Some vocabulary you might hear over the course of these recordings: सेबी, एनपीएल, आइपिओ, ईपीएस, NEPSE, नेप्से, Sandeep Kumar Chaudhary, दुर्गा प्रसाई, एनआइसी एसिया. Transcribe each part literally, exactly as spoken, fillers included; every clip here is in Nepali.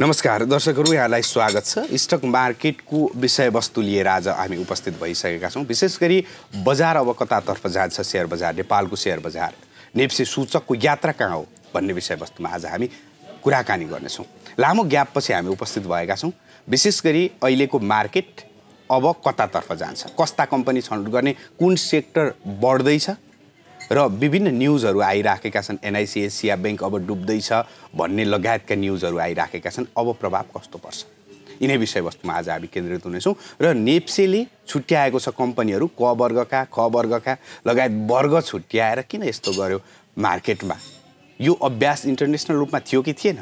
नमस्कार दर्शकहरु, यहाँलाई स्वागत छ। स्टक मार्केटको विषयवस्तु लिएर आज हामी उपस्थित भइसकेका छौं। विशेष गरी बजार अब कतातर्फ जान्छ, शेयर बजार, नेपालको शेयर बजार, नेप्से सूचकको यात्रा कहाँ हो भन्ने विषयवस्तुमा आज हामी कुराकानी गर्नेछौं। लामो ग्यापपछि हामी उपस्थित भएका छौं। विशेष गरी अहिलेको मार्केट अब कतातर्फ जान्छ, कस्ता कम्पनी छनौट गर्ने, कुन सेक्टर बढ्दै छ र विभिन्न न्यूजहरु आइराखेका छन्। एनआइसी एसिया बैंक अब डुब्दै छ भन्ने लगायतका न्यूजहरु आइराखेका छन्। अब प्रभाव कस्तो पर्छ, यिनै विषयवस्तुमा आज हामी केन्द्रित हुनेछौं। र नेप्सेले छुट्याएको छ कम्पनीहरु क वर्गका, ख वर्गका लगायत वर्ग छुट्याएर किन यस्तो गर्यो मार्केटमा? यो अभ्यास इन्टरनेशनल रूपमा थियो कि थिएन?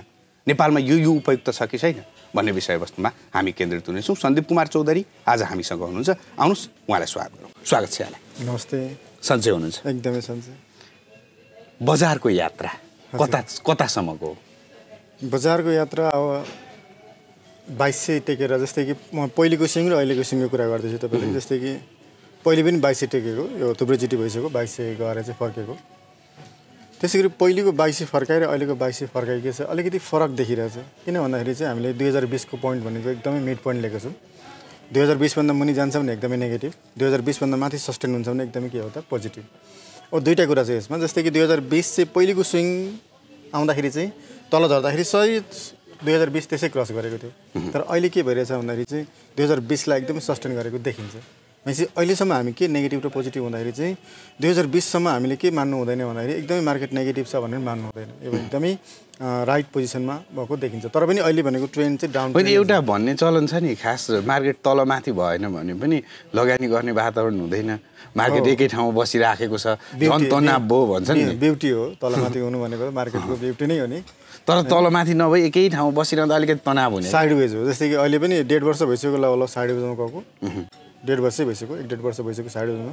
नेपालमा यो यो उपयुक्त छ कि छैन भन्ने विषयवस्तुमा हामी केन्द्रित हुनेछौं। सन्दीप कुमार चौधरी आज हामीसँग हुनुहुन्छ। आउनुस्, उहाँलाई स्वागत गरौँ। स्वागत छ यहाँलाई। नमस्ते। सन्चै हुनुहुन्छ? एकदमै सन्चै। बजारको यात्रा कता कतासम्मको? बजारको यात्रा अब बाइस सय टेकेर, जस्तै कि म पहिलेको सिङ र अहिलेको सिङको कुरा गर्दैछु तपाईँले। जस्तै कि पहिले पनि बाइस सय टेकेको, यो थुप्रैचोटि भइसक्यो बाइस सय गएर चाहिँ फर्केको। त्यसै गरी पहिलेको बाइस सय फर्काइ र अहिलेको बाइस सय फर्काइ के छ, अलिकति फरक देखिरहेछ। किन भन्दाखेरि चाहिँ हामीले दुई हजार बिसको पोइन्ट भनेको एकदमै मिड पोइन्ट लिएको छौँ। दुई हजार बिसभन्दा मुनि जान्छ भने एकदमै नेगेटिभ, दुई हजार बिसभन्दा माथि सस्टेन हुन्छ भने एकदमै के हो त पोजिटिभ। अब दुईवटा कुरा चाहिँ यसमा, जस्तै कि दुई हजार बिस चाहिँ पहिलेको स्विङ आउँदाखेरि चाहिँ तल झर्दाखेरि सय दुई हजार बिस त्यसै क्रस गरेको थियो। तर अहिले के भइरहेछ भन्दाखेरि चाहिँ दुई हजार बिसलाई एकदमै सस्टेन गरेको देखिन्छ। भनेपछि अहिलेसम्म हामी के नेगेटिभ र पोजिटिभ हुँदाखेरि चाहिँ दुई हजार बिससम्म हामीले के मान्नु हुँदैन भन्दाखेरि एकदमै मार्केट नेगेटिभ छ भनेर मान्नु हुँदैन। यो एकदमै राइट पोजिसनमा भएको देखिन्छ। तर पनि अहिले भनेको ट्रेन्ड चाहिँ डाउन। अहिले एउटा भन्ने चलन छ नि, खास मार्केट तलमाथि भएन भने पनि लगानी गर्ने वातावरण हुँदैन, मार्केट एकै ठाउँमा बसिराखेको छ, तनाव भयो भन्छ नि। ब्युटी हो तलमाथि हुनु भनेको, मार्केटको ब्युटी नै हो नि। तर तलमाथि नभई एकै ठाउँमा बसिरहँदा अलिकति तनाव हुने साइडवेज हो। जस्तै कि अहिले पनि डेढ वर्ष भइसक्यो होला साइडवेजमा गएको, डेढ वर्षै भइसक्यो, एक डेढ वर्ष भइसक्यो साइडवेजमा।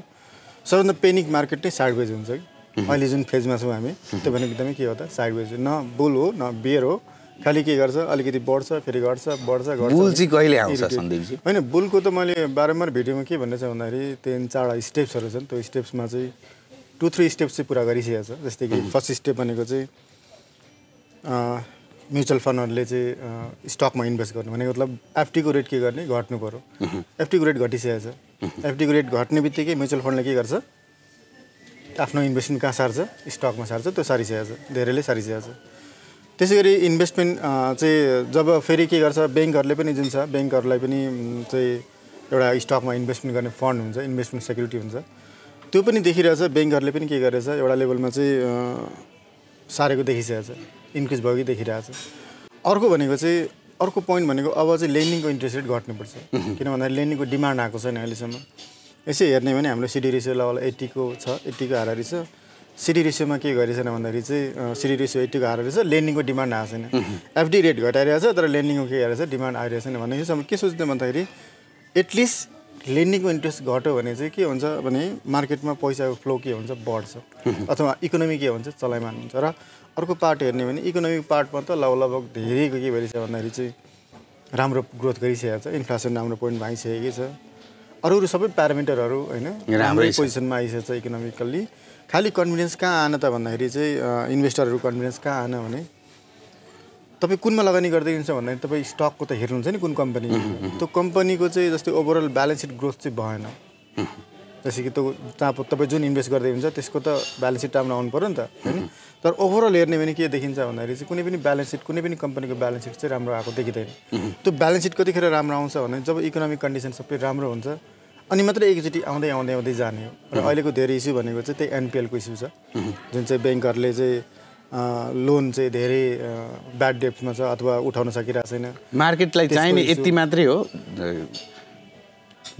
सबभन्दा पेनिक मार्केट नै साइडवेज हुन्छ कि अहिले जुन फेजमा छौँ हामी, त्यो भनेको एकदमै के हो त साइडवेज। न बुल हो न बियर हो, खालि के गर्छ अलिकति बढ्छ फेरि घट्छ, बढ्छ घट्छ। बुल चाहिँ कहिले आउँछ सन्देशजी? होइन, बुलको त मैले बारम्बार भिडियोमा के भन्ने छ भन्दाखेरि तिन चारवटा स्टेप्सहरू छन्। त्यो स्टेप्समा चाहिँ टु थ्री स्टेप्स चाहिँ पुरा गरिसकेको छ। जस्तै कि फर्स्ट स्टेप भनेको चाहिँ म्युचुअल फन्डहरूले चाहिँ स्टकमा इन्भेस्ट गर्ने भनेको मतलब एफडीको रेट के गर्ने घट्नु पऱ्यो। एफडीको रेट घटिसकेको छ, एफडीको रेट घट्ने बित्तिकै म्युचुअल फन्डले के गर्छ, आफ्नो इन्भेस्टमेन्ट कहाँ सार्छ, स्टकमा सार्छ, त्यो सारिसकेको छ, धेरैले सारिसकेको छ। त्यसै गरी इन्भेस्टमेन्ट चाहिँ जब फेरि के गर्छ, ब्याङ्कहरूले पनि जुन छ ब्याङ्कहरूलाई पनि चाहिँ एउटा स्टकमा इन्भेस्टमेन्ट गर्ने फन्ड हुन्छ, इन्भेस्टमेन्ट सेक्युरिटी हुन्छ, त्यो पनि देखिरहेछ। ब्याङ्कहरूले पनि के गरेछ, एउटा लेभलमा चाहिँ सारेको देखिसकेको छ, इन्क्रिज भएको देखिरहेछ। अर्को भनेको चाहिँ अर्को पोइन्ट भनेको अब चाहिँ लेन्डिङको इन्ट्रेस्ट रेट घट्नुपर्छ। किन भन्दाखेरि लेन्डिङको डिमान्ड आएको छैन अहिलेसम्म। यसै हेर्ने भने हाम्रो सिडी रेसियो लेभल एट्टीको छ, एट्टीको हाराहारी छ। सिडी रेसियोमा के गरेछन् भन्दाखेरि चाहिँ सिडी रेसियो एट्टीको हाराहारी छ, लेन्डिङको डिमान्ड आएको छैन। एफडी रेट घटाइरहेछ तर लेन्डिङको के गरेछ, डिमान्ड आइरहेको छैन। भने यसमा के सोच्ने भन्दाखेरि एटलिस्ट लेन्डिङको इन्ट्रेस्ट घट्यो भने चाहिँ के हुन्छ भने मार्केटमा पैसाको फ्लो के हुन्छ, बढ्छ, अथवा इकोनोमी के हुन्छ, चलायमान हुन्छ। र अर्को पार्ट हेर्ने भने इकोनोमिक पार्टमा त लगभग लगभग धेरैको के भइरहेछ भन्दाखेरि चाहिँ राम्रो ग्रोथ गरिसकेको छ, इन्फ्लेसन राम्रो पोइन्ट आइसकेकै छ, अरू अरू सबै प्यारामिटरहरू होइन राम्रै पोजिसनमा आइसकेको छ इकोनोमिकल्ली। खालि कन्फिडेन्स कहाँ आएन त भन्दाखेरि चाहिँ इन्भेस्टरहरू कन्फिडेन्स कहाँ आएन भने तपाईँ कुनमा लगानी गर्दै हुन्छ भन्दाखेरि तपाईँ स्टकको त हेर्नुहुन्छ नि कुन कम्पनी, त्यो कम्पनीको चाहिँ जस्तै ओभरअल ब्यालेन्स सिट ग्रोथ चाहिँ भएन। जस्तै कि त्यो चाप तपाईँ जुन इन्भेस्ट गर्दै हुन्छ त्यसको त ब्यालेन्स सिट राम्रो आउनु पऱ्यो नि त होइन। तर ओभरअल हेर्ने भने के देखिन्छ भन्दाखेरि चाहिँ कुनै पनि ब्यालेन्स सिट, कुनै पनि कम्पनीको ब्यालेन्स सिट चाहिँ राम्रो आएको देखिँदैन। त्यो ब्यालेन्स सिट कतिखेर राम्रो आउँछ भने जब इकोनोमिक कन्डिसन सबै राम्रो हुन्छ, अनि मात्रै एकचोटि आउँदै आउँदै आउँदै जाने हो। र अहिलेको धेरै इस्यु भनेको चाहिँ त्यही एनपिएलको इस्यु छ, जुन चाहिँ ब्याङ्कहरूले चाहिँ लोन चाहिँ धेरै ब्याड डेप्समा छ अथवा उठाउन सकिरहेको छैन। मार्केटलाई चाहिने यति मात्रै हो,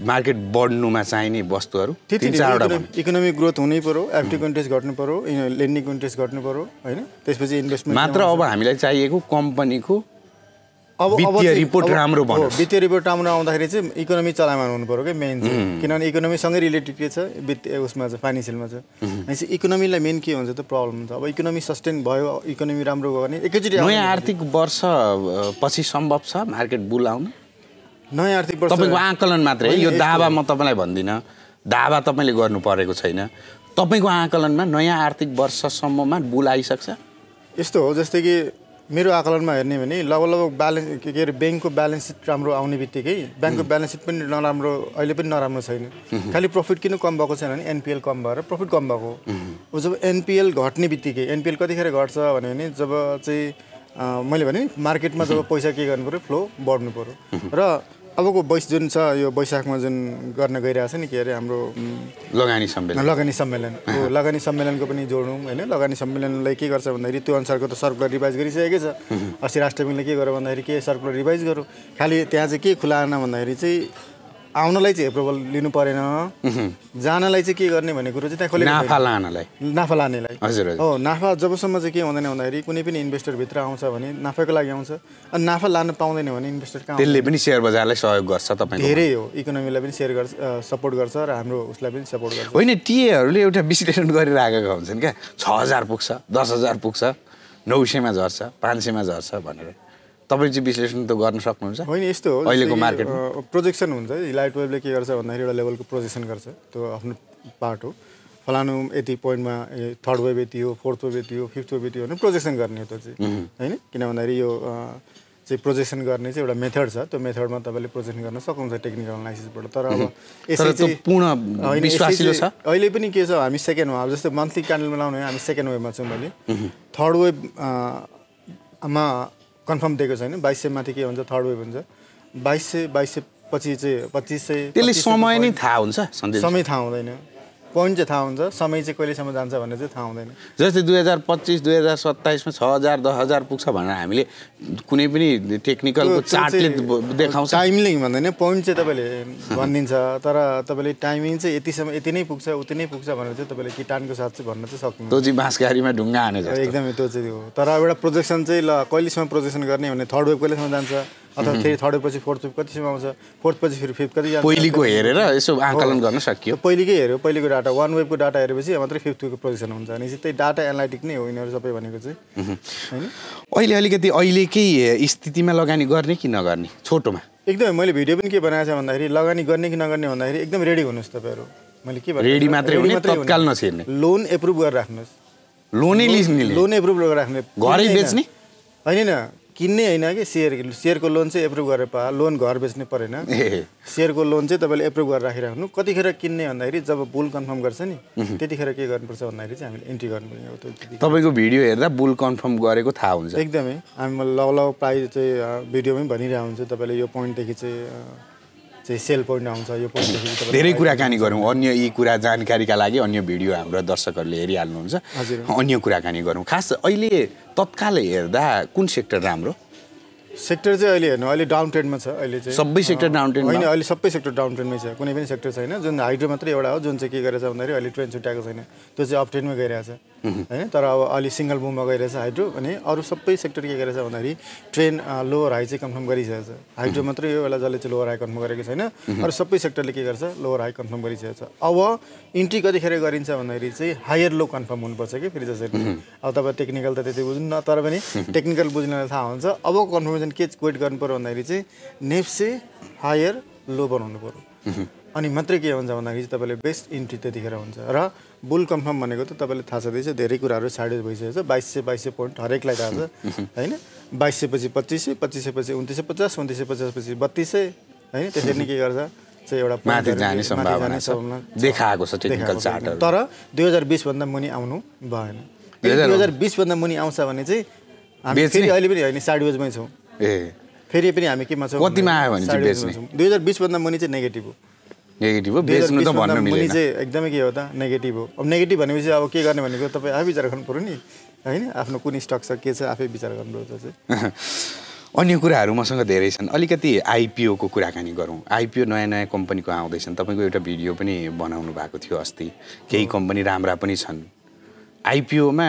मार्केट बढ्नुमा चाहिने वस्तुहरू इकोनोमिक ग्रोथ हुनै पऱ्यो, एफडीको इन्ट्रेस्ट घट्नु पऱ्यो, लेन्डिङको इन्ट्रेस्ट घट्नु पऱ्यो होइन, त्यसपछि इन्भेस्टमेन्ट मात्र। अब हामीलाई चाहिएको कम्पनीको अब वित्तीय रिपोर्ट राम्रो भनौँ, वित्तीय रिपोर्ट राम्रो आउँदाखेरि चाहिँ इकोनोमी चलायमान हुनु पऱ्यो क्या मेन चाहिँ। किनभने इकोनोमीसँगै रिलेटेड के छ, वित्तीय उसमा छ, फाइनेन्सियलमा छ। भनेपछि इकोनोमीलाई मेन के हुन्छ त प्रब्लम हुन्छ। अब इकोनोमी सस्टेन भयो, इकोनोमी राम्रो गयो भने एकैचोटि नयाँ आर्थिक वर्ष पछि सम्भव छ मार्केट बुल आउन। नयाँ आर्थिक वर्ष तपाईँको आकलन मात्रै, यो दावा म तपाईँलाई भन्दिनँ, दावा तपाईँले गर्नु परेको छैन। तपाईँको आकलनमा नयाँ आर्थिक वर्षसम्ममा बुल आइसक्छ यस्तो हो। जस्तै कि मेरो आकलनमा हेर्ने भने लगभग ब्यालेन्स के अरे बैंकको ब्यालेन्स सिट राम्रो आउने बित्तिकै बैंकको ब्यालेन्स सिट पनि नराम्रो अहिले पनि नराम्रो छैन। खाली प्रॉफिट किन कम भएको छैन भने एनपीएल कम भएर प्रॉफिट कम भएको हो। जब एनपीएल घट्ने बित्तिकै एनपीएल कतिखेर घट्छ भने जब चाहिँ मैले भने मार्केटमा जब पैसा के गर्नु पर्यो फ्लो बढ्नु पर्यो र अबको बैस जुन छ यो बैशाखमा जुन गर्न गइरहेछ नि के अरे हाम्रो लगानी सम्मेलन लगानी सम्मेलन त्यो लगानी सम्मेलनको पनि जोडौँ हैन। लगानी सम्मेलनले के गर्छ भन्दाखेरि त्यो अनुसारको त सर्कुलर रिभाइज गरिसकेकै छ। अस्ति राष्ट्र ब्याङ्कले के गर्यो भन्दाखेरि के सर्कुलर रिभाइज गर्यो। खाली त्यहाँ चाहिँ के खुला आएन भन्दाखेरि चाहिँ आउनलाई चाहिँ एप्रुभल लिनु परेन, जानलाई चाहिँ के गर्ने भन्ने कुरो चाहिँ त्यहाँ खोलेको नाफा लानलाई नाफा लानेलाई हजुर हो। नाफा जबसम्म चाहिँ के हुँदैन भन्दाखेरि कुनै पनि इन्भेस्टर भित्र आउँछ भने नाफाको लागि आउँछ, अनि नाफा लान पाउँदैन भने इन्भेस्टर कहाँ त्यसले पनि शेयर बजारलाई सहयोग गर्छ। तपाईँ धेरै हो इकोनोमीलाई पनि शेयर गर्छ सपोर्ट गर्छ र हाम्रो उसलाई पनि सपोर्ट गर्छ होइन। टिएहरूले एउटा विश्लेषण गरिराखेका हुन्छन् क्या छ हजार पुग्छ, दस हजार पुग्छ, नौ सयमा झर्छ, पाँच सयमा झर्छ भनेर। तपाईं चाहिँ विश्लेषण त गर्न सक्नुहुन्छ होइन। यस्तो हो अहिलेको मार्केटमा प्रोजेक्सन हुन्छ। लाइट वेभले के गर्छ भन्दाखेरि एउटा लेभलको प्रोजेक्सन गर्छ, त्यो आफ्नो पार्ट हो। फलानु यति पोइन्टमा थर्ड वेभ यति हो, फोर्थ वेभ यति हो, फिफ्थ वेभ यति हो भने प्रोजेक्सन गर्ने हो त्यो चाहिँ होइन। किन भन्दाखेरि यो चाहिँ प्रोजेक्सन गर्ने चाहिँ एउटा मेथड छ, त्यो मेथडमा तपाईँले प्रोजेक्सन गर्न सक्नुहुन्छ टेक्निकल एनालाइसिसबाट। तर अब यसरी पूर्ण विश्वासिलो छ अहिले पनि के छ हामी सेकेन्ड वेभ जस्तो मन्थली क्यान्डलमा लाउने हामी सेकेन्ड वेभमा छौँ भने थर्ड वेभमा कन्फर्म दिएको छैन। बाइस सय माथि के हुन्छ थर्ड वेभ हुन्छ, बाइस सय बाइस सय पछि चाहिँ पच्चिस सय त्यसले समय नै थाहा हुन्छ, समय थाहा हुँदैन, पोइन्ट चाहिँ थाहा हुन्छ, समय चाहिँ कहिलेसम्म जान्छ भन्ने चाहिँ थाहा हुँदैन। जस्तै दुई हजार पच्चिस दुई हजार सत्ताइसमा छ हजार दस हजार पुग्छ भनेर हामीले कुनै पनि टेक्निकल चार्टले देखाउँछ। टाइमिङ भन्दैन पोइन्ट चाहिँ तपाईँले भनिदिन्छ, तर तपाईँले टाइमिङ चाहिँ यतिसम्म यति नै पुग्छ उति नै पुग्छ भनेर चाहिँ तपाईँले किटानको साथ चाहिँ भन्न चाहिँ सक्नुहुन्छ। त्यो चाहिँ बाँसघारीमा ढुङ्गा हाने जस्तो एकदमै त्यो चाहिँ हो। तर एउटा प्रोजेक्सन चाहिँ ल कहिलेसम्म प्रोजेक्सन गर्ने भने थर्ड वेभ कहिलेसम्म जान्छ अथवा फेरि थर्ड वेभ पछि फोर्थ वेभ कतिसम्म आउँछ, फोर्थ पछि फेरि फिफ्थ कति जान्छ पहिलेको हेरेर यसो आकलन गर्न सकियो। पहिलेकै हेऱ्यो पहिलेको डाटा वान वेभको डाटा हेरेपछि मात्रै फिफ्थ वेभको प्रोजेक्सन हुन्छ भने चाहिँ त्यही डाटा एनालाइटिक नै हो यिनीहरू सबै भनेको चाहिँ होइन। अहिले अलिकति अहिलेकै स्थितिमा लगानी गर्ने कि नगर्ने छोटोमा एकदमै मैले भिडियो पनि के बनाएको छ भन्दाखेरि लगानी गर्ने कि नगर्ने भन्दाखेरि एकदम रेडी हुनुहोस् तपाईँहरू। मैले के भने रेडी मात्रै हुने तत्काल नछिर्ने, लोन एप्रुभ गरेर राख्नुहोस्, लोनै लिने लोन एप्रुभ गरेर राख्ने घरै बेच्ने होइन किन्ने होइन कि सेयर सेयरको लोन चाहिँ एप्रुभ गरेर पा लोन घर बेच्ने परेन। सेयरको लोन चाहिँ तपाईँले एप्रुभ गरेर राखिराख्नु। कतिखेर किन्ने भन्दाखेरि जब बुल कन्फर्म गर्छ नि त्यतिखेर के गर्नुपर्छ भन्दाखेरि चाहिँ हामीले एन्ट्री गर्नुपर्ने हो। त्यो तपाईँको भिडियो हेर्दा बुल कन्फर्म गरेको थाहा हुन्छ एकदमै। हामी लगलग प्राइस चाहिँ भिडियोमै भनिरहेको हुन्छ तपाईँले यो पोइन्टदेखि चाहिँ सेल पोइन्ट आउँछ यो पोइन्ट। धेरै कुराकानी गरौँ अन्य यी कुरा जानकारीका लागि अन्य भिडियो हाम्रो दर्शकहरूले हेरिहाल्नुहुन्छ, अन्य कुराकानी गरौँ। खास अहिले तत्काल हेर्दा कुन सेक्टर राम्रो? सेक्टर चाहिँ अहिले हेर्नु अहिले डाउन ट्रेन्डमा छ। अहिले चाहिँ सबै सेक्टर डाउन ट्रेन्डमा होइन, अहिले सबै सेक्टर डाउन ट्रेन्डमै छ, कुनै पनि सेक्टर छैन। जुन हाइड्रो मात्रै एउटा हो जुन चाहिँ के गरेछ भन्दाखेरि अहिले ट्रेन्ड छुट्याएको छैन, त्यो चाहिँ अप ट्रेन्डमै गइरहेछ होइन। तर अब अहिले सिङ्गल बुममा गइरहेछ हाइड्रो, अनि अरू सबै सेक्टर के गरेछ भन्दाखेरि ट्रेन्ड लोअर हाई चाहिँ कन्फर्म गरिसकेको छ। हाइड्रो मात्रै यो बेला जसले चाहिँ लोअर हाई कन्फर्म गरेको छैन, अरू सबै सेक्टरले के गर्छ लोअर हाई कन्फर्म गरिसकेको छ। अब इन्ट्री कतिखेर गरिन्छ भन्दाखेरि चाहिँ हायर लो कन्फर्म हुनुपर्छ कि फेरि जसरी अब तपाईँ टेक्निकल त त्यति बुझ्नु न, तर पनि टेक्निकल बुझ्नलाई थाहा हुन्छ। अब कन्फर्मेसन के वेट गर्नु पऱ्यो भन्दाखेरि चाहिँ नेप्से हायर लो बनाउनु पऱ्यो, अनि मात्रै के हुन्छ भन्दाखेरि चाहिँ तपाईँले बेस्ट इन्ट्री त्यतिखेर हुन्छ। र बुल कन्फर्म भनेको त तपाईँले थाहा छँदैछ, धेरै कुराहरू साइड भइसकेको छ। बाइस सय बाइस सय पोइन्ट हरेकलाई थाहा छ होइन। बाइस सयपछि पच्चिस सय, पच्चिस सयपछि उन्तिस सय पचास, उन्तिस सय पचासपछि बत्तिस सय होइन। त्यसरी नै के गर्छ चाहिँ एउटा माथि जाने सम्भावना देखाएको छ टेक्निकल चार्टहरू। तर दुई हजार बिसभन्दा मुनि आउनु भएन। दुई हजार बिसभन्दा मुनि आउँछ भने चाहिँ हामी फेरि अहिले पनि होइन साइड वेजमै छौँ। ए फेरि पनि हामी केमा छौँ? कतिमा आयो भने चाहिँ बेच्ने? दुई हजार बिसभन्दा मुनि चाहिँ नेगेटिभ हो। नेगेटिभ हो बेच्नु त भन्नु मिलेन। मुनि चाहिँ एकदमै के हो त नेगेटिभ हो। अब नेगेटिभ भनेपछि अब के गर्ने भनेको तपाईँ आफै विचार गर्नु पऱ्यो नि होइन। आफ्नो कुन स्टक छ के छ आफै विचार गर्नु पर्छ चाहिँ। अन्य कुराहरू मसँग धेरै छन्। अलिकति आइपिओको कुराकानी गरौँ। आइपिओ नयाँ नयाँ कम्पनीको आउँदैछन्। तपाईँको एउटा भिडियो पनि बनाउनु भएको थियो अस्ति। केही कम्पनी राम्रा पनि छन्। आइपिओमा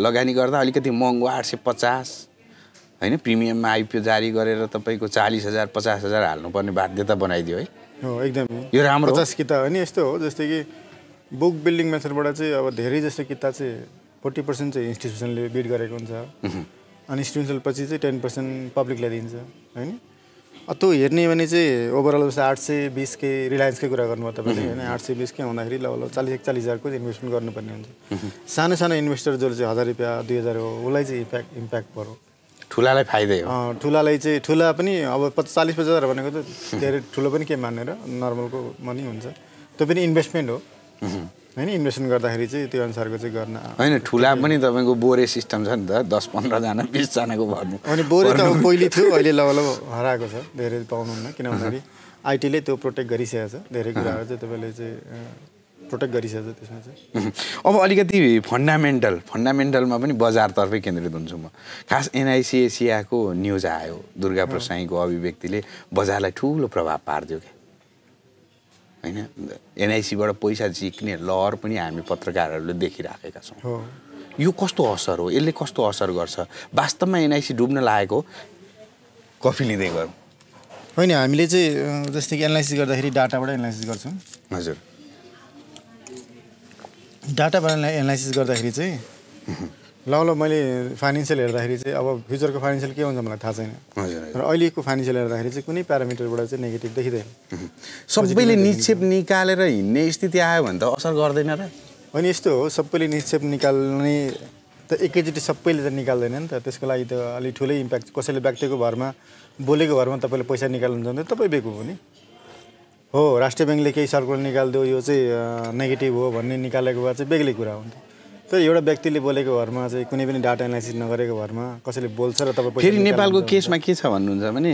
लगानी गर्दा अलिकति महँगो आठ सय पचास होइन प्रिमियममा आइपिओ जारी गरेर तपाईँको चालिस हजार पचास हजार हाल्नुपर्ने बाध्यता बनाइदियो है। हो एकदमै यो राम्रो पचास किता होइन। यस्तो हो जस्तै कि बुक बिल्डिङ मेथडबाट चाहिँ अब धेरै जस्तो किता चाहिँ फोर्टी पर्सेन्ट चाहिँ इन्स्टिट्युसनले बिड गरेको हुन्छ, अनि इन्स्टिट्युसनल पछि चाहिँ टेन पर्सेन्ट पब्लिकलाई दिन्छ होइन। त्यो हेर्ने भने चाहिँ ओभरअल जस्तो आठ सय बिसकै रिलायन्सकै कुरा गर्नुभयो तपाईँले होइन। आठ सय बिसकै आउँदाखेरि लगभग चालिस एकचालिस हजारको इन्भेस्टमेन्ट गर्नुपर्ने हुन्छ। सानो सानो इन्भेस्टर जसले चाहिँ हजार रुपियाँ दुई हजार हो उसलाई चाहिँ इम्प्याक्ट इम्प्याक्ट पऱ्यो ठुलालाई फाइदै हो। ठुलालाई चाहिँ ठुला पनि अब चालीस पचास हजार भनेको त धेरै ठुलो पनि के मानेर नर्मलको मनी हुन्छ, त्यो पनि इन्भेस्टमेन्ट हो हैन। इन्भेस्टमेन्ट गर्दाखेरि चाहिँ त्यो अनुसारको चाहिँ गर्न हैन। ठुला पनि तपाईको बोरे सिस्टम छ नि त, दस पन्ध्र जना बीस जनाको भर्नु। अनि बोरे त पहिले थियो, अहिले लगभग हराएको छ, धेरै पाउनुहुन्न किन भन्दाखेरि आईटीले त्यो प्रोटेक्ट गरिसकेको छ, धेरै कुराहरु चाहिँ तपाईले चाहिँ प्रोटेक्ट गरिसकेको छ त्यसमा चाहिँ। अब अलिकति फन्डामेन्टल फन्डामेन्टलमा पनि बजारतर्फै केन्द्रित हुन्छु म। खास एनआइसी एसियाको न्युज आयो, दुर्गा प्रसाईको अभिव्यक्तिले बजारलाई ठुलो प्रभाव पार्दियो के हैन। एनआइसीबाट पैसा झिक्ने लहर पनि हामी पत्रकारहरूले देखिराखेका छौँ। यो कस्तो असर हो, यसले कस्तो असर गर्छ? वास्तवमा एनआइसी डुब्न लागेको कफी लिँदै गरौँ होइन, हामीले चाहिँ जस्तै कि एनालाइसिस गर्दाखेरि डाटाबाट एनालाइसिस गर्छौँ। हजुर, डाटाबाट एनालाइसिस गर्दाखेरि चाहिँ ल ल मैले फाइनेन्सियल हेर्दाखेरि चाहिँ अब फ्युचरको फाइनेन्सियल के हुन्छ मलाई थाहा छैन, र अहिलेको फाइनेन्सियल हेर्दाखेरि चाहिँ कुनै प्यारामिटरबाट चाहिँ नेगेटिभ देखिँदैन। सबैले निक्षेप निकालेर हिँड्ने स्थिति आयो भने त असर गर्दैन र? होइन, यस्तो हो, सबैले निक्षेप निकाल्ने त एकैचोटि सबैले त निकाल्दैन नि त, त्यसको लागि त अलिक ठुलै इम्प्याक्ट। कसैले व्यक्तिको भरमा बोलेको भरमा तपाईँले पैसा निकाल्नुहुन्छ भने तपाईँ बेकु हो नि हो। राष्ट्रिय ब्याङ्कले केही सर्कुलर निकालिदियो यो चाहिँ नेगेटिभ हो भन्ने निकालेको भए चाहिँ बेग्लै कुरा हुन्थ्यो। तर एउटा व्यक्तिले बोलेको भरमा चाहिँ कुनै पनि डाटा एनालाइसिस नगरेको भरमा कसैले बोल्छ र तपाईँ। फेरि नेपालको केसमा के छ भन्नुहुन्छ भने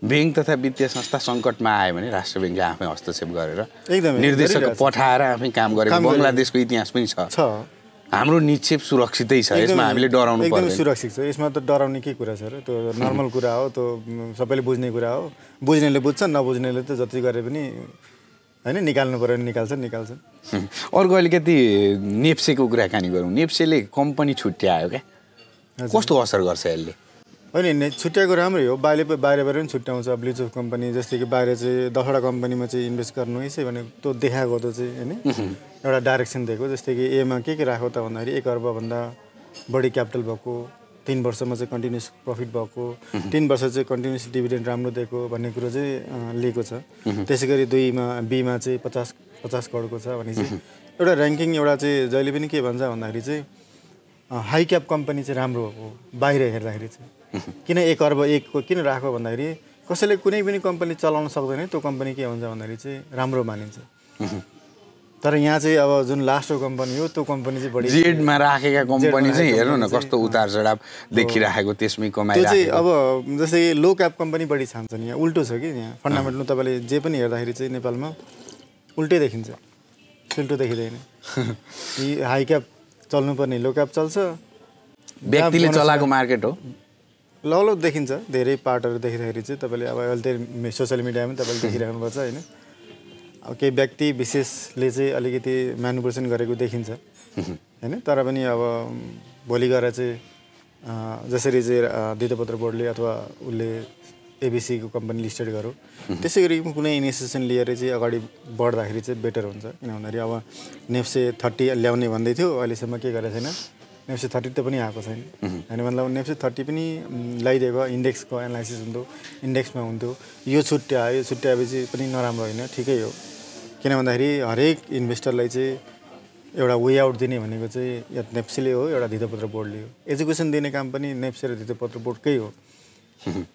ब्याङ्क तथा वित्तीय संस्था सङ्कटमा आयो भने राष्ट्र ब्याङ्कले आफै हस्तक्षेप गरेर एकदमै निर्देशक पठाएर आफै काम गरेको बङ्गलादेशको इतिहास पनि छ। हाम्रो निक्षेप सुरक्षितै छ, यसमा हामीले डराउनु पर्दैन। सुरक्षित छ, यसमा त डराउने के कुरा छ र? त्यो नर्मल कुरा हो, त्यो सबैले बुझ्ने कुरा हो। बुझ्नेले बुझ्छ, नबुझ्नेले त जति गरे पनि हैन निकाल्नु पर्यो भने निकाल्छ निकाल्छ। अर्को अलिकति नेप्सेको कुराकानी गरौँ। नेप्सेले कम्पनी छुट्यायो क्या, कस्तो असर गर्छ यसले? होइन, छुट्याएको राम्रै हो, बाहिर बाहिरबाट पनि छुट्याउँछ। ब्लिच अफ कम्पनी जस्तै कि बाहिर चाहिँ दसवटा कम्पनीमा चाहिँ इन्भेस्ट गर्नु यसै भने त्यो देखाएको त चाहिँ होइन एउटा डाइरेक्सन दिएको। जस्तै कि एमा के के राख्यो त भन्दाखेरि एक अर्बभन्दा बढी क्यापिटल भएको, तीन वर्षमा चाहिँ कन्टिन्युस प्रफिट भएको, तीन वर्ष चाहिँ कन्टिन्युस डिभिडेन्ड राम्रो दिएको भन्ने कुरो चाहिँ लिएको छ। त्यसै गरी दुईमा बीमा चाहिँ पचास पचास करोडको छ भने चाहिँ एउटा ऱ्याङ्किङ एउटा चाहिँ जहिले पनि के भन्छ भन्दाखेरि चाहिँ हाई क्याप कम्पनी चाहिँ राम्रो हो बाहिर हेर्दाखेरि चाहिँ। किन एक अर्ब एकको किन राख्यो भन्दाखेरि कसैले कुनै पनि कम्पनी चलाउन सक्दैन, त्यो कम्पनी के हुन्छ भन्दाखेरि चाहिँ राम्रो मानिन्छ। तर यहाँ चाहिँ अब जुन लास्टको कम्पनी हो त्यो कम्पनी चाहिँ बढी जेडमा राखेका कम्पनी चाहिँ हेर्नु न कस्तो उतार चढाव देखिराखेको, त्यसमै कमाइ चाहिँ। अब जस्तै लो क्याप कम्पनी बढी छान्छन्, यहाँ उल्टो छ कि यहाँ फन्डामेन्टल तपाईँले जे पनि हेर्दाखेरि चाहिँ नेपालमा उल्टै देखिन्छ, उल्टो देखिँदैन। यी हाई क्याप चल्नुपर्ने लो क्याप चल्छ, व्यक्तिले चलाएको मार्केट हो। लौलो देखिन्छ, धेरै पार्टहरू देखिँदाखेरि चाहिँ तपाईँले अब अहिले त सोसियल मिडियामा तपाईँले देखिराख्नुपर्छ होइन। अब केही व्यक्ति विशेषले चाहिँ अलिकति म्यानुपुलेसन गरेको देखिन्छ होइन। तर पनि अब भोलि गएर चाहिँ जसरी चाहिँ धितोपत्र बोर्डले अथवा उसले एबिसीको कम्पनी लिस्टेड गरौँ, त्यसै गरी कुनै इनिसिएसन लिएर चाहिँ अगाडि बढ्दाखेरि चाहिँ बेटर हुन्छ। किन भन्दाखेरि अब नेप्से थर्टी ल्याउने भन्दै थियो, अहिलेसम्म के गरेको छैन। नेप्से थर्टी त पनि आएको छैन होइन, मतलब नेप्से थर्टी पनि ल्याइदिएको इन्डेक्सको एनालाइसिस हुन्थ्यो, इन्डेक्समा हुन्थ्यो। यो छुट्टा यो छुट्याएपछि पनि नराम्रो होइन, ठिकै हो। किन भन्दाखेरि हरेक इन्भेस्टरलाई चाहिँ एउटा वे आउट दिने भनेको चाहिँ या नेप्सेले हो एउटा धितोपत्र बोर्डले हो। एजुकेसन दिने काम पनि नेप्से र धितोपत्र बोर्डकै हो।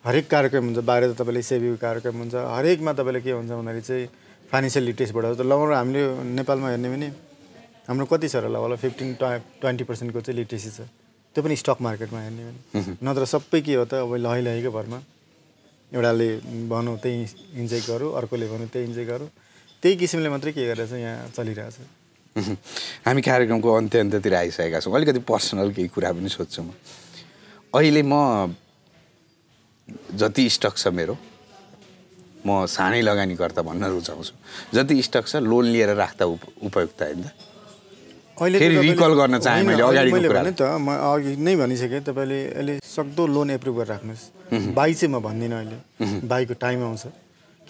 हरेक कार्यक्रम हुन्छ, बाहिर त तपाईँले सेबीको कार्यक्रम हुन्छ, हरेकमा तपाईँले के हुन्छ भन्दाखेरि चाहिँ फाइनेन्सियल लिटरेसीबाट त लगाउनु। हामीले नेपालमा हेर्ने भने हाम्रो कति छ र ल फिफ्टिन ट्वा ट्वेन्टी पर्सेन्टको चाहिँ लिट्रेसी छ, त्यो पनि स्टक मार्केटमा हेर्ने भने। नत्र सबै के हो त, अब लहै लहेको भरमा एउटाले भनौँ त्यही इन्जोय गरौँ, अर्कोले भनौँ त्यही इन्जोय गरौँ, त्यही किसिमले मात्रै के गरेर चाहिँ यहाँ चलिरहेछ। हामी कार्यक्रमको अन्त्य अन्त्यतिर आइसकेका छौँ। अलिकति पर्सनल केही कुरा पनि सोध्छु म। अहिले म जति स्टक छ मेरो, म सानै लगानीकर्ता भन्न रुचाउँछु, जति स्टक छ लोन लिएर राख्दा उपयुक्त होइन त? रिकल गर्न चाहे मैले अगाडिको कुरा नि त म अघि नै भनिसकेँ, तपाईँले अहिले सक्दो लोन एप्रुभ गरेर राख्नुहोस्। बाई चाहिँ म भन्दिनँ अहिले, बाईको टाइम आउँछ।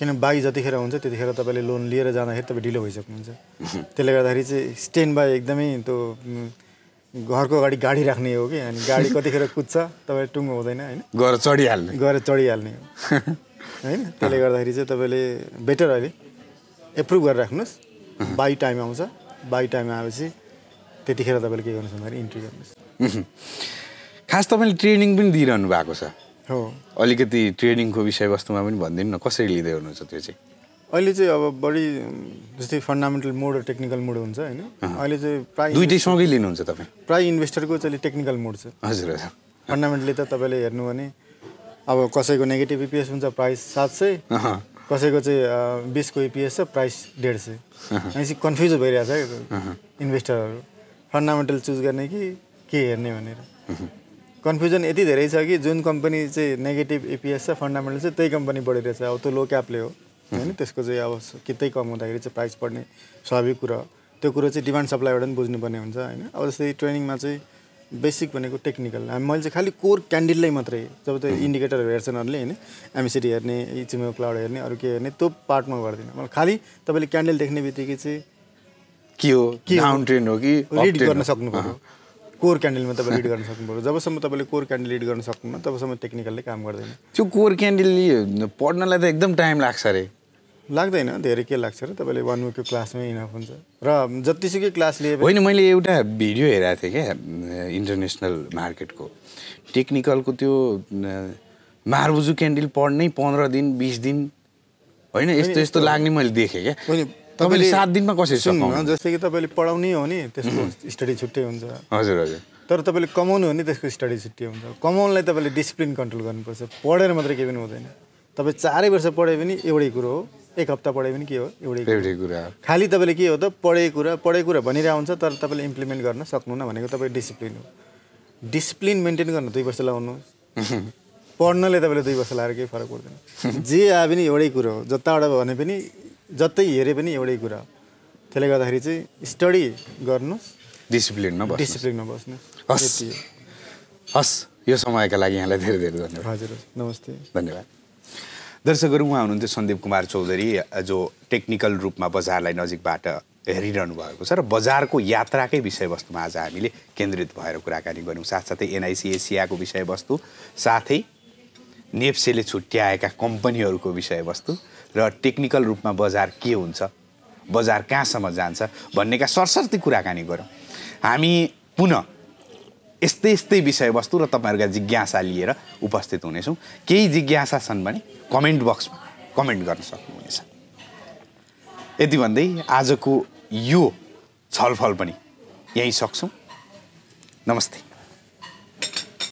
किन बाई जतिखेर हुन्छ त्यतिखेर तपाईँले लोन लिएर जाँदाखेरि तपाईँ ढिलो भइसक्नुहुन्छ। त्यसले गर्दाखेरि चाहिँ स्ट्यान्ड बाई एकदमै त्यो घरको अगाडि गाडी राख्ने हो कि, अनि गाडी कतिखेर कुद्छ तपाईँ टुङ्गो हुँदैन होइन, गएर चढिहाल्ने गएर चढिहाल्ने हो होइन। त्यसले गर्दाखेरि चाहिँ तपाईँले बेटर अहिले एप्रुभ गरेर राख्नुहोस्, बाई टाइम आउँछ। बाई टाइम आएपछि त्यतिखेर तपाईँले के गर्नुहोस् भन्दाखेरि इन्ट्री गर्नुहोस्। खास तपाईले ट्रेनिङ पनि दिइरहनु भएको छ हो अलिकति ट्रेनिङको विषयवस्तुमा पनि भन्दिनु न कसरी लिदै हुनुहुन्छ त्यो चाहिँ अहिले चाहिँ अब बडी जस्तै फन्डामेन्टल मोड र टेक्निकल मोड हुन्छ हैन अहिले चाहिँ प्राय दुईटै सँगै लिनुहुन्छ तपाई प्राय इन्भेस्टरको चाहिँ टेक्निकल मोड छ हजुर हजुर फन्डामेन्टली त तपाईले हेर्नु भने अब कसैको नेगेटिभ ईपीएस हुन्छ प्राइस सात सय कसैको चाहिँ बीस को ईपीएस छ प्राइस डेढ़ सय हैन कन्फ्युज भइरहेछ इन्भेस्टरहरु फन्डामेन्टल चुज गर्ने कि के हेर्ने भनेर कन्फ्युजन यति धेरै छ कि जुन कम्पनी चाहिँ नेगेटिभ ईपीएस छ फन्डामेन्टल चाहिँ त्यही कम्पनी बढिरहेछ अब त्यो लो क्यापले हो हैन त्यसको चाहिँ अब कितै कम हुँदाखेरि चाहिँ प्राइस बढ्ने स्वाभाविक कुरा त्यो कुरा चाहिँ डिमान्ड सप्लाईबाट पनि बुझ्नुपर्ने हुन्छ हैन अब जस्तै ट्रेनिङमा चाहिँ बेसिक भनेको टेक्निकल मैले चाहिँ खाली कोर क्यान्डिललाई मात्रै जब त्यो इन्डिकेटरहरू हेर्छन् अरूले हैन एमसिडी हेर्ने इचिमो क्लाउड हेर्ने अरू के हेर्ने त्यो पार्टमा गर्दिन म खाली तपाईले क्यान्डल देख्ने बित्तिकै चाहिँ के हो डाउन ट्रेन्ड हो कि रिड गर्न सक्नुपर्छ कोर क्यान्डल में तब लीड गर्न सक्नुहुन्छ जबसम्म तपाईले कोर क्यान्डल लीड गर्न सक्नुहुन्न तबसम्म टेक्निकलले काम गर्दैन त्यो कोर क्यान्डल पढ्नलाई त एकदम टाइम लाग्छ रे लाग्दैन धेरै के लाग्छ र तपाईले वन वीक को क्लासमै इनफ हुन्छ र जतिसुकै क्लास लिए हैन मैले एउटा भिडियो हेरेको थिए के इन्टरनेशनल मार्केट को टेक्निकल को त्यो मारुजु क्यान्डल पढ्नै पन्ध्र दिन बीस दिन हैन यस्तो यस्तो लाग्ने मैले देखे के तपाईले सात दिनमा कसरी सक्नुहुन्छ जस्तै कि तपाईले पढाउनै हो नि त्यसको स्टडी छुट्टै हुन्छ हजुर हजुर तर तपाईले कमाउनु हो नि त्यसको स्टडी छुट्टै हुन्छ कमाउनलाई तपाईले डिसिप्लिन कन्ट्रोल गर्नुपर्छ पढेर मात्र के पनि हुँदैन तपाई चारै वर्ष पढे पनि एउटै कुरा हो एक हप्ता पढे पनि के हो एउटै एउटै कुरा खाली तपाईले के हो त पढे कुरा पढे कुरा भनिरा हुन्छ तर तपाईले इम्प्लिमेन्ट गर्न सक्नुहुन्न भनेको तपाई डिसिप्लिन हो डिसिप्लिन मेन्टेन गर्न दुई वर्ष लाउनुस् पढ्नले तपाईले दुई वर्ष लाएर केही फरक पर्दैन जे आए पनि एउटै कुरा हो जताबाट भने पनि जतै हेरे पनि एउटै कुरा त्यसले गर्दाखेरि चाहिँ स्टडी गर्नुस् डिसिप्लिनमा बस्नुस् डिसिप्लिनमा बस्नुस् हस् हस् यो समयका लागि यहाँलाई धेरै धेरै धन्यवाद हजुर नमस्ते धन्यवाद दर्शकहरु उहाँ हुनुहुन्थ्यो सन्दीप कुमार चौधरी जो टेक्निकल रूपमा बजारलाई नजिकबाट हेरिरहनु भएको छ र बजारको यात्राकै विषयवस्तुमा आज हामीले केन्द्रित भएर कुराकानी गर्यौं साथसाथै एनआइसी एसियाको विषयवस्तु साथै नेप्सेले छुट्याएका कम्पनीहरूको विषयवस्तु र टेक्निकल रूपमा बजार के हुन्छ बजार कहाँसम्म जान्छ भन्नेका सरसर्ती कुराकानी गरौँ हामी पुनः यस्तै यस्तै विषयवस्तु र तपाईहरुका जिज्ञासा लिएर उपस्थित हुनेछौँ केही जिज्ञासा छन् भने कमेन्ट बक्समा कमेन्ट गर्न सक्नुहुनेछ यति भन्दै आजको यो छलफल पनि यही सक्छौँ नमस्ते।